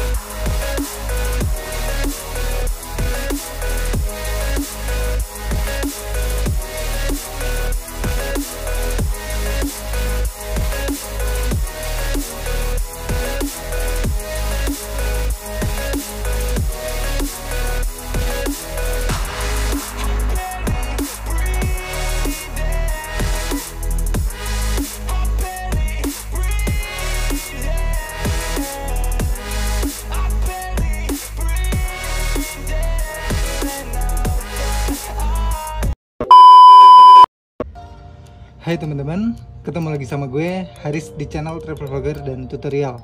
Hai teman-teman, ketemu lagi sama gue Haris di channel Travel Vlogger dan Tutorial.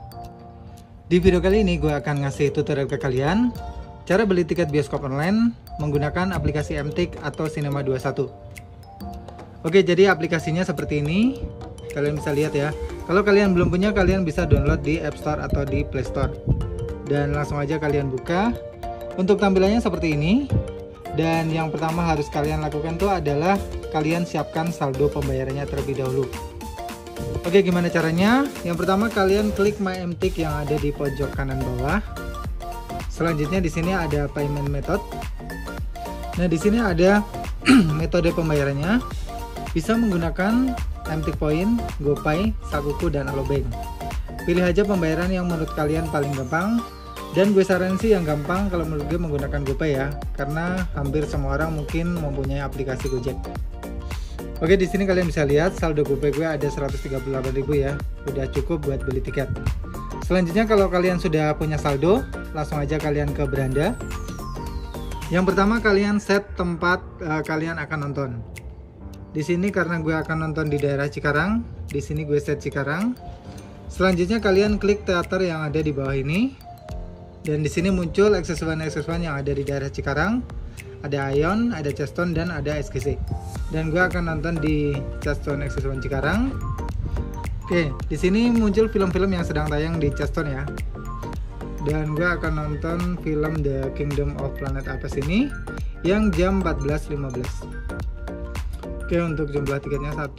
Di video kali ini gue akan ngasih tutorial ke kalian cara beli tiket bioskop online menggunakan aplikasi MTix atau Cinema 21. Oke, jadi aplikasinya seperti ini. Kalian bisa lihat ya. Kalau kalian belum punya, kalian bisa download di App Store atau di Play Store. Dan langsung aja kalian buka. Untuk tampilannya seperti ini. Dan yang pertama harus kalian lakukan tuh adalah kalian siapkan saldo pembayarannya terlebih dahulu. Oke, gimana caranya? Yang pertama kalian klik My MTix yang ada di pojok kanan bawah. Selanjutnya di sini ada payment method. Nah, di sini ada metode pembayarannya. Bisa menggunakan MTix Point, GoPay, Sakuku dan Allo Bank. Pilih aja pembayaran yang menurut kalian paling gampang. Dan gue saran sih yang gampang kalau menurut gue menggunakan GoPay ya, karena hampir semua orang mungkin mempunyai aplikasi Gojek. Oke, di sini kalian bisa lihat saldo GoPay gue ada 138.000 ya, udah cukup buat beli tiket. Selanjutnya kalau kalian sudah punya saldo, langsung aja kalian ke beranda. Yang pertama kalian set tempat kalian akan nonton. Di sini karena gue akan nonton di daerah Cikarang, di sini gue set Cikarang. Selanjutnya kalian klik teater yang ada di bawah ini. Dan di sini muncul aksesoran yang ada di daerah Cikarang. Ada Aeon, ada Cheston, dan ada SKC. Dan gue akan nonton di Cheston aksesoran Cikarang. Oke, di sini muncul film-film yang sedang tayang di Cheston ya. Dan gue akan nonton film The Kingdom of Planet Apes ini yang jam 14.15. Oke, untuk jumlah tiketnya 1.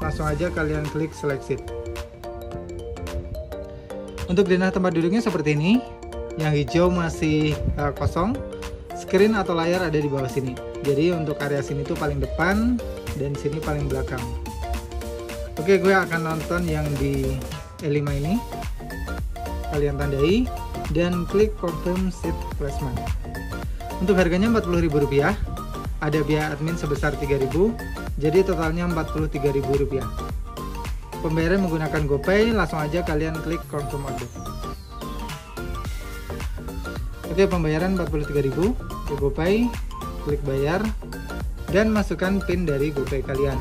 Langsung aja kalian klik select seat. Untuk denah tempat duduknya seperti ini. Yang hijau masih kosong, screen atau layar ada di bawah sini. Jadi untuk area sini tuh paling depan dan sini paling belakang. Oke, gue akan nonton yang di E5 ini. Kalian tandai dan klik confirm seat placement. Untuk harganya Rp40.000, ada biaya admin sebesar Rp3.000, jadi totalnya Rp43.000. Pembayaran menggunakan GoPay, langsung aja kalian klik confirm order. Oke, pembayaran Rp43.000 ke GoPay, klik bayar dan masukkan PIN dari GoPay kalian.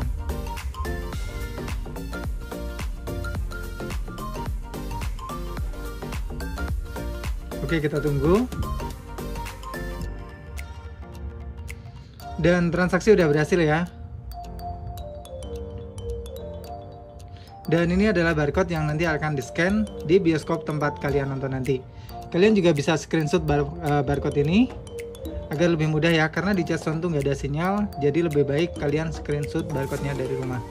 Oke, kita tunggu. Dan transaksi udah berhasil ya. Dan ini adalah barcode yang nanti akan di-scan di bioskop tempat kalian nonton nanti. Kalian juga bisa screenshot barcode ini agar lebih mudah ya, karena di Cheston tuh nggak ada sinyal, jadi lebih baik kalian screenshot barcode-nya dari rumah.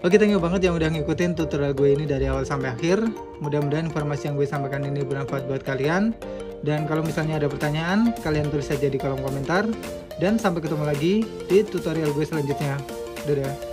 Oke, thank you banget yang udah ngikutin tutorial gue ini dari awal sampai akhir. Mudah-mudahan informasi yang gue sampaikan ini bermanfaat buat kalian. Dan kalau misalnya ada pertanyaan, kalian tulis aja di kolom komentar. Dan sampai ketemu lagi di tutorial gue selanjutnya. Dadah.